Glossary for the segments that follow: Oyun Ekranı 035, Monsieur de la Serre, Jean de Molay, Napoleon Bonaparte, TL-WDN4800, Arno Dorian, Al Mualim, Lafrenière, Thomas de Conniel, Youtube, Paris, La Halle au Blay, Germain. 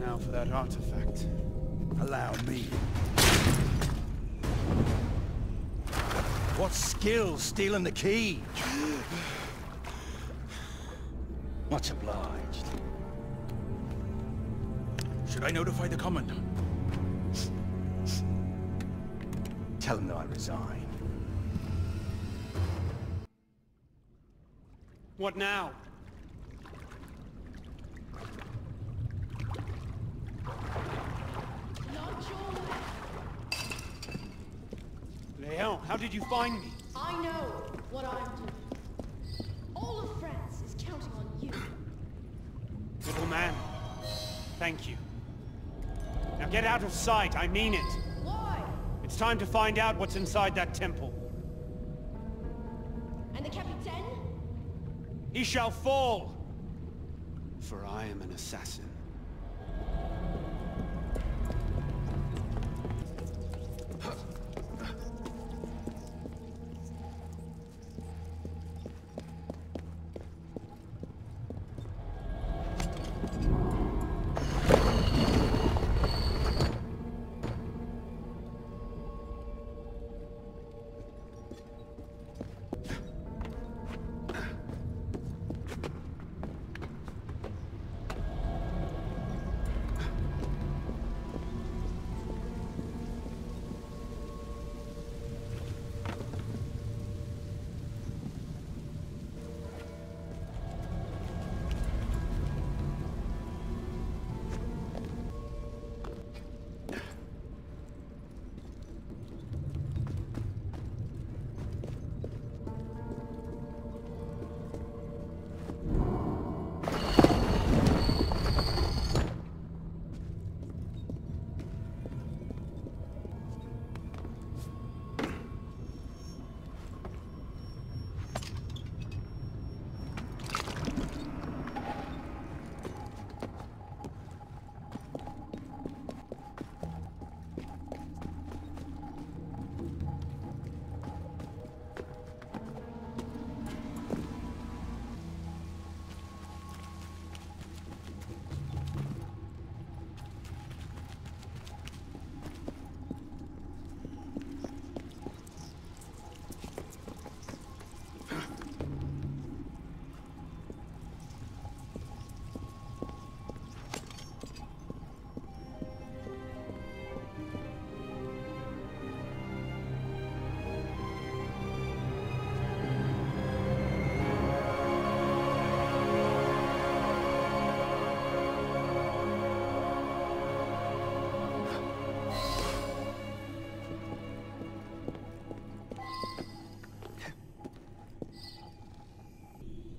Now for that artifact. Allow me. What skill stealing the key? Much obliged. Should I notify the Commandant? Tell him that I resign. What now? Leon, how did you find me? I know what I'm doing. All of France is counting on you. Little man, thank you. Now get out of sight, I mean it. Why? It's time to find out what's inside that temple. And the Capitaine? He shall fall! For I am an assassin.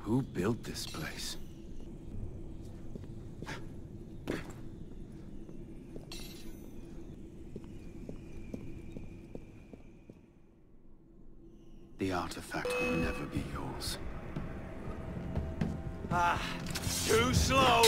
Who built this place? The artifact will never be yours. Ah, too slow!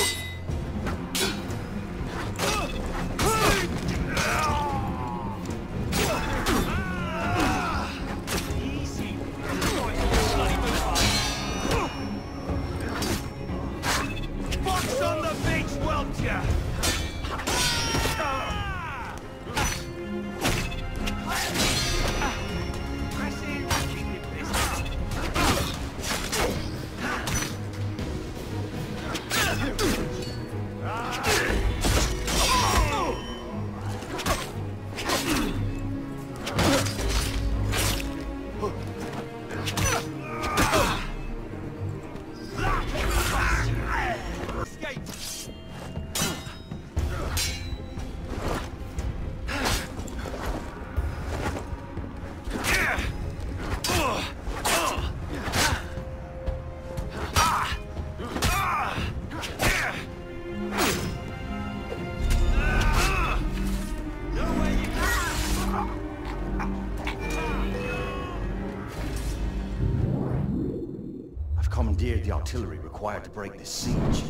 The artillery required to break this siege.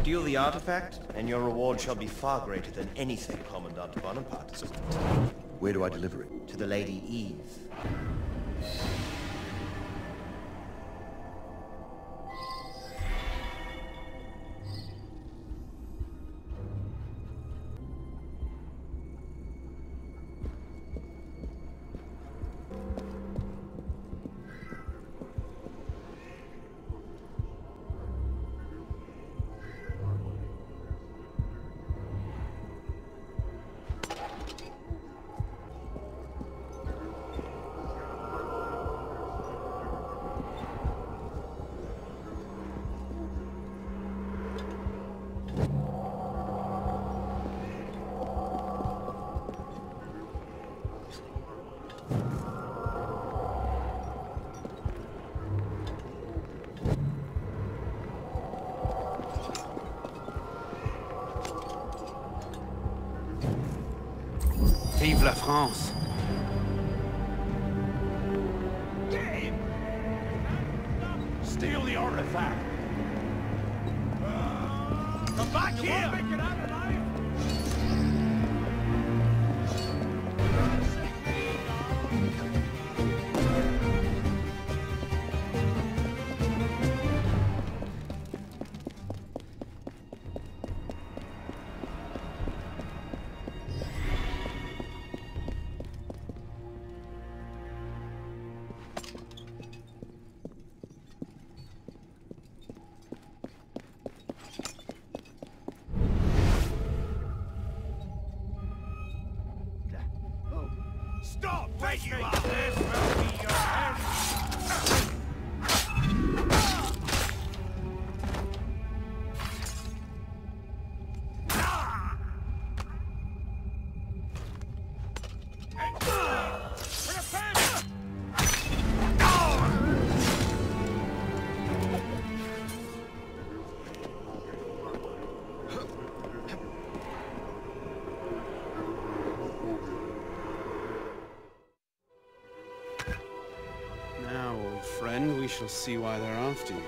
Steal the artifact, and your reward shall be far greater than anything Commandant Bonaparte has obtained. Where do I deliver it? To the Lady Eve. sauve la France. Steal the artifact. Come back here. We shall see why they're after you.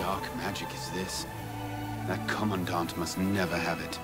What magic is this? That commandant must never have it.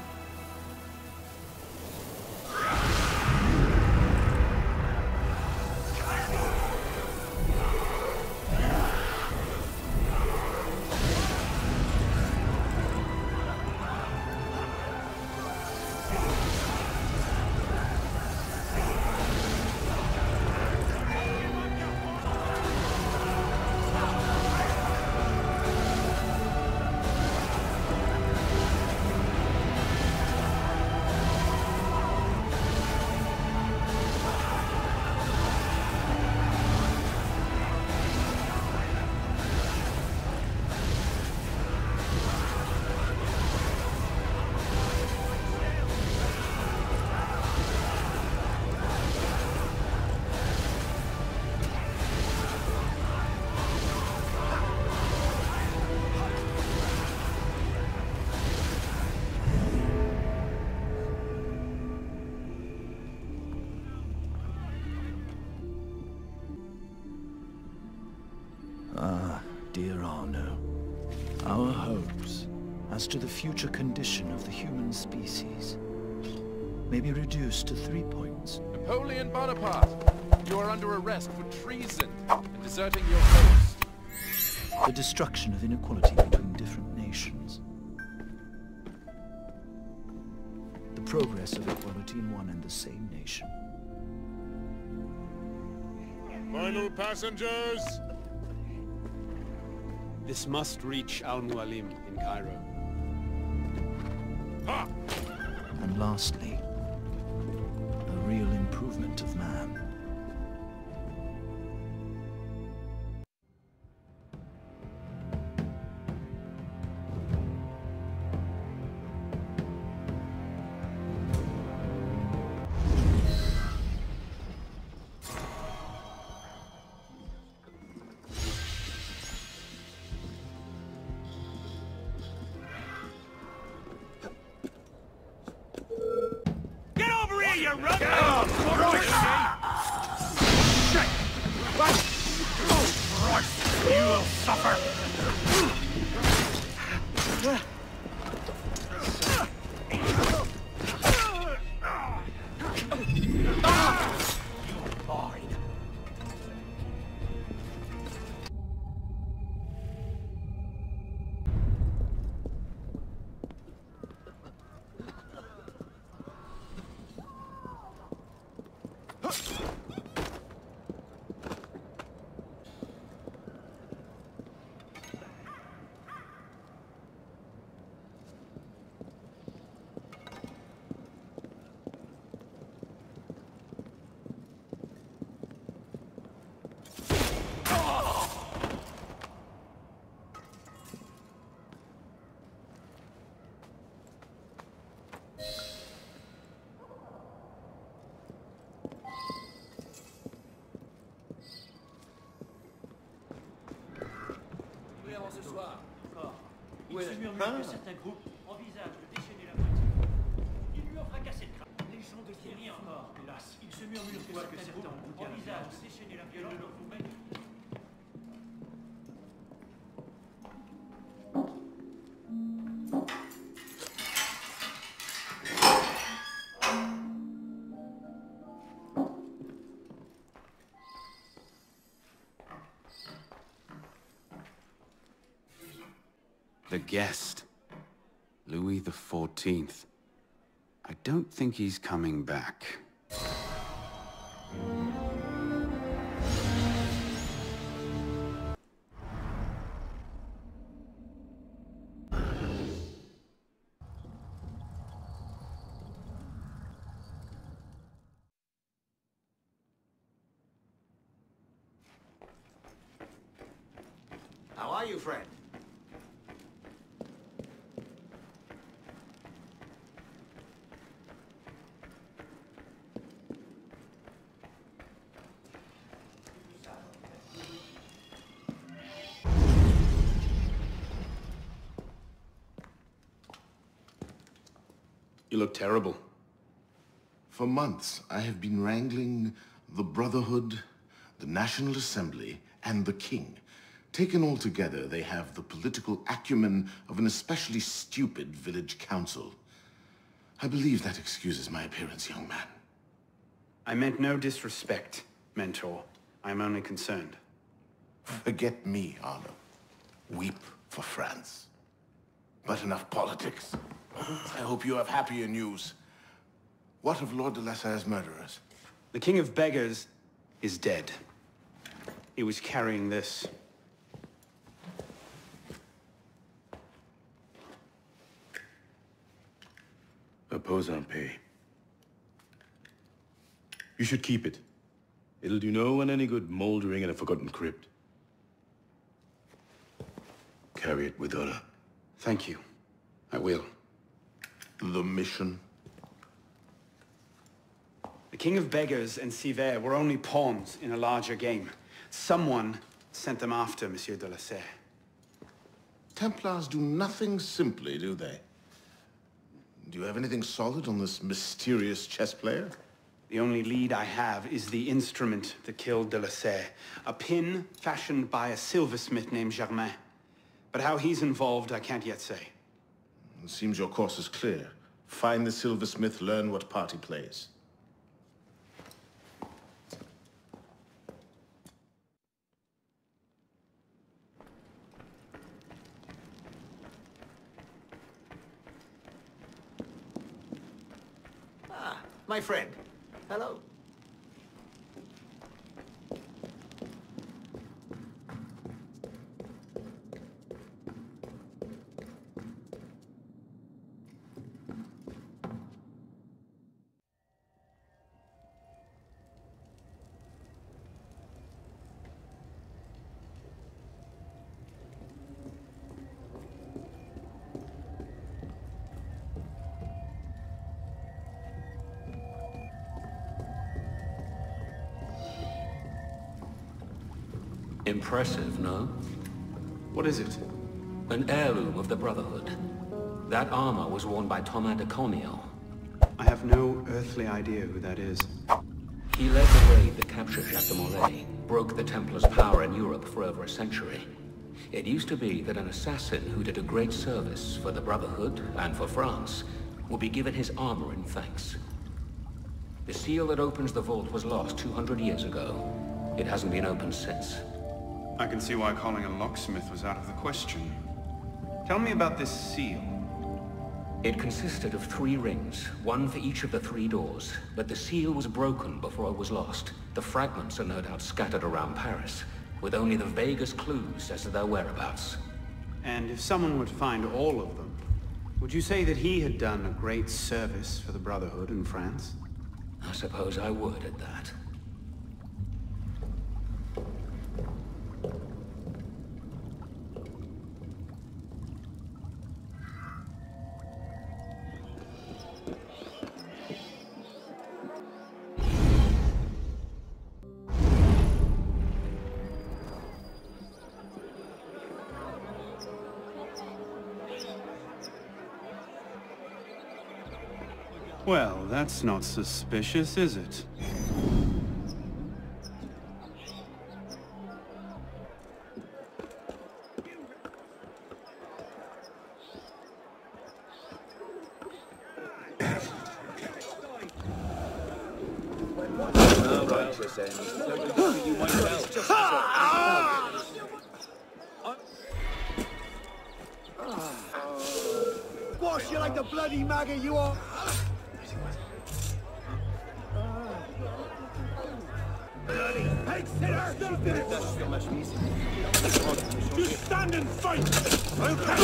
To the future condition of the human species may be reduced to 3 points. Napoleon Bonaparte, you are under arrest for treason and deserting your post. The destruction of inequality between different nations. The progress of equality in one and the same nation. Final passengers! This must reach Al Mualim in Cairo. And lastly, the real improvement of man. ce soir. Il se murmure que certains groupes envisagent de déchaîner la politique. Ils lui ont fracassé le crâne. Les gens de Thierry encore, hélas. Il se murmure que certains groupes envisagent de déchaîner la violence. The guest, Louis the 14th. I don't think he's coming back. How are you, friend? You look terrible. For months, I have been wrangling the Brotherhood, the National Assembly, and the King. Taken all together, they have the political acumen of an especially stupid village council. I believe that excuses my appearance, young man. I meant no disrespect, Mentor. I'm only concerned. Forget me, Arno. Weep for France. But enough politics. I hope you have happier news. What of Lord de la Serre's murderers? The King of Beggars is dead. He was carrying this. Repose en paix. You should keep it. It'll do no one any good moldering in a forgotten crypt. Carry it with honor. Thank you. I will. The mission? The King of Beggars and Sivert were only pawns in a larger game. Someone sent them after Monsieur de la Serre. Templars do nothing simply, do they? Do you have anything solid on this mysterious chess player? The only lead I have is the instrument that killed de la Serre. A pin fashioned by a silversmith named Germain. But how he's involved, I can't yet say. It seems your course is clear. Find the silversmith, learn what part he plays. Ah, my friend. Hello. Impressive, no? What is it? An heirloom of the Brotherhood. That armor was worn by Thomas de Conniel. I have no earthly idea who that is. He led the raid that captured Jean de Molay, broke the Templars' power in Europe for over a century. It used to be that an assassin who did a great service for the Brotherhood and for France would be given his armor in thanks. The seal that opens the vault was lost 200 years ago. It hasn't been opened since. I can see why calling a locksmith was out of the question. Tell me about this seal. It consisted of 3 rings, one for each of the 3 doors, but the seal was broken before it was lost. The fragments are no doubt scattered around Paris, with only the vaguest clues as to their whereabouts. And if someone were to find all of them, would you say that he had done a great service for the Brotherhood in France? I suppose I would at that. Well, that's not suspicious, is it? Wash you like the bloody maggot you are! Bloody pig sitter! Just stand and fight! Okay!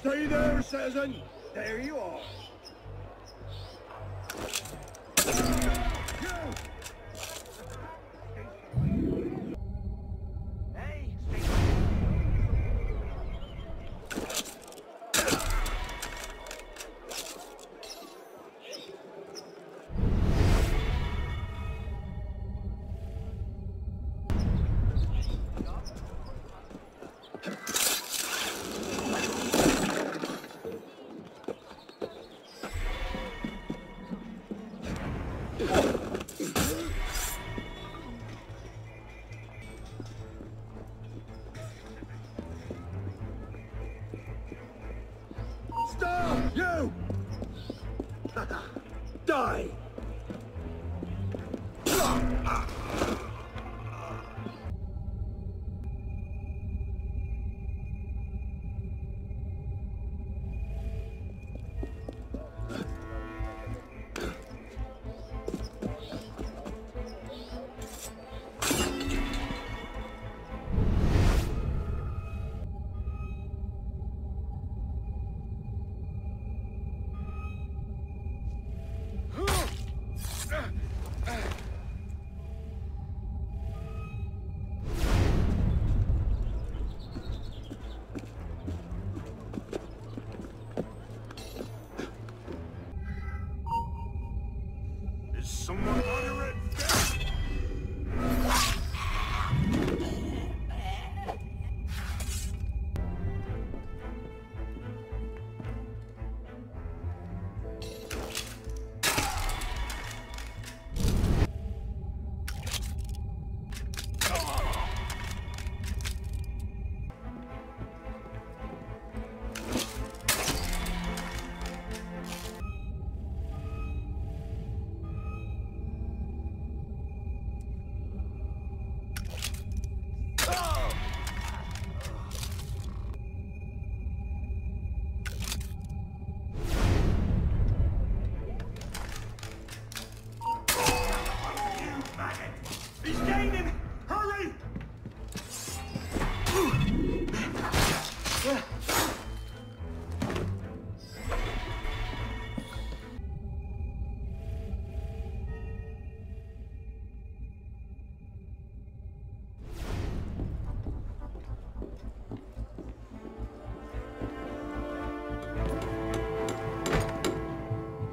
Stay there, citizen! There you are!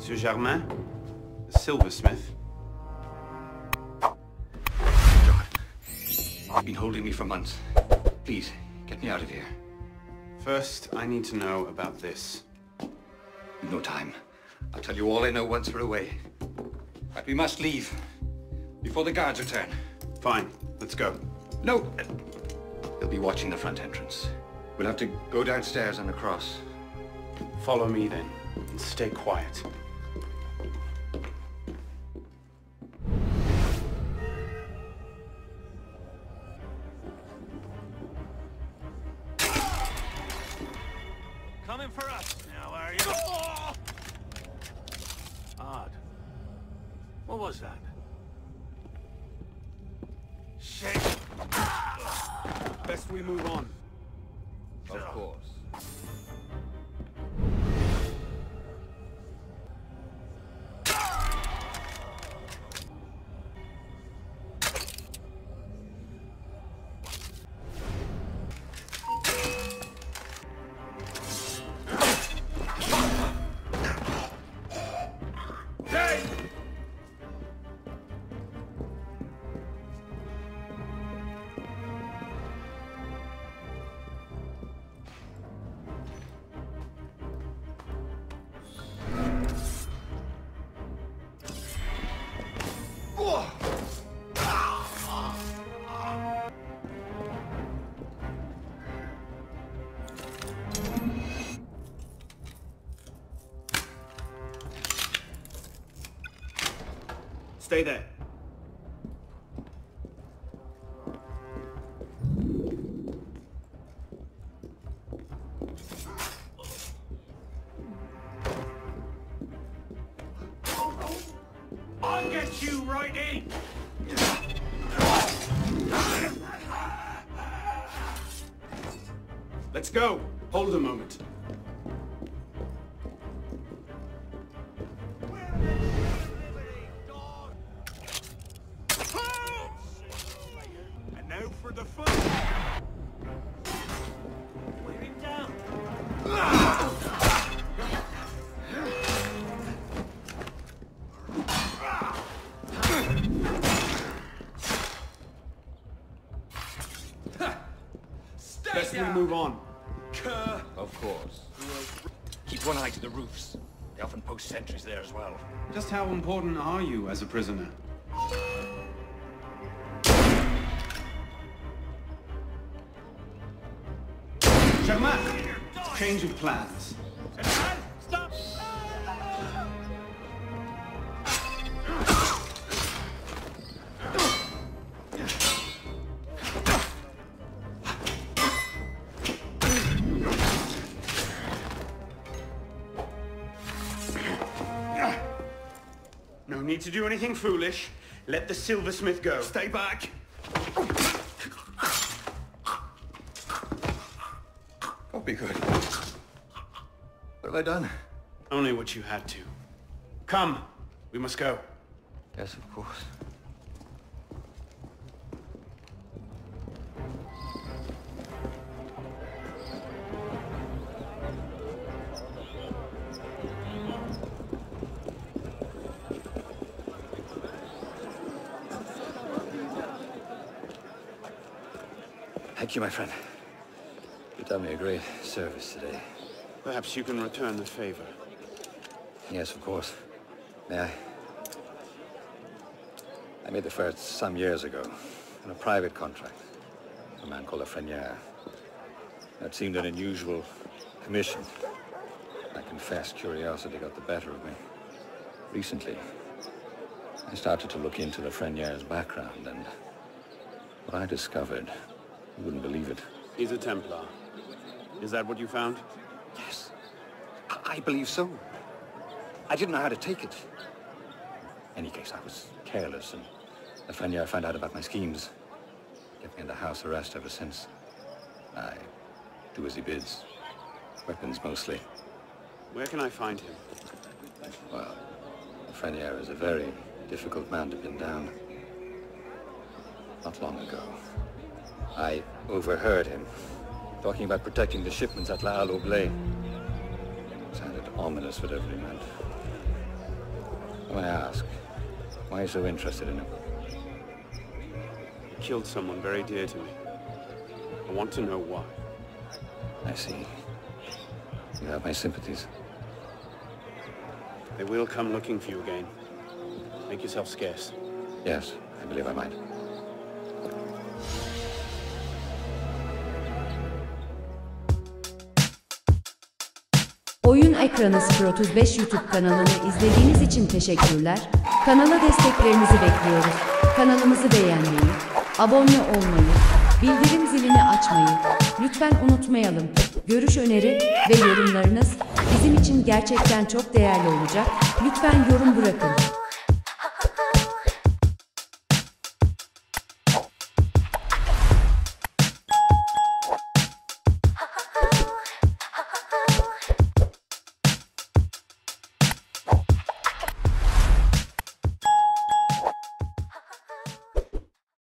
Monsieur Germain, the silversmith. God, you've been holding me for months. Please, get me out of here. First, I need to know about this. No time. I'll tell you all I know once we're away. But we must leave before the guards return. Fine, let's go. No, they'll be watching the front entrance. We'll have to go downstairs and across. Follow me then, and stay quiet. Coming for us now, are you? Odd. What was that? Shit! Best we move on. Of course. Stay there. I'll get you right in. Let's go. Hold a moment. Move on. Of course. Keep one eye to the roofs. They often post sentries there as well. Just how important are you as a prisoner? Germain! Change of plans. Stop! Need to do anything foolish. Let the silversmith go. Stay back. Don't be good. What have I done? Only what you had to. Come, we must go. Yes, of course. Thank you, my friend. You've done me a great service today. Perhaps you can return the favor. Yes, of course. May I? I made the first some years ago, on a private contract. A man called Lafrenière. That seemed an unusual commission. I confess, curiosity got the better of me. Recently, I started to look into Lafrenière's background, and what I discovered... you wouldn't believe it. He's a Templar. Is that what you found? Yes. I believe so. I didn't know how to take it. In any case, I was careless, and Lafrenière found out about my schemes. Kept me under house arrest ever since. I do as he bids. Weapons, mostly. Where can I find him? Well, Lafrenière is a very difficult man to pin down. Not long ago, I overheard him talking about protecting the shipments at La Halle au Blay. Sounded ominous, whatever he meant. When I ask, why are you so interested in him? He killed someone very dear to me. I want to know why. I see. You have my sympathies. They will come looking for you again. Make yourself scarce. Yes, I believe I might. Oyun Ekranı 035 YouTube kanalını izlediğiniz için teşekkürler. Kanala desteklerinizi bekliyoruz. Kanalımızı beğenmeyi, abone olmayı, bildirim zilini açmayı lütfen unutmayalım. Görüş, öneri ve yorumlarınız bizim için gerçekten çok değerli olacak. Lütfen yorum bırakın.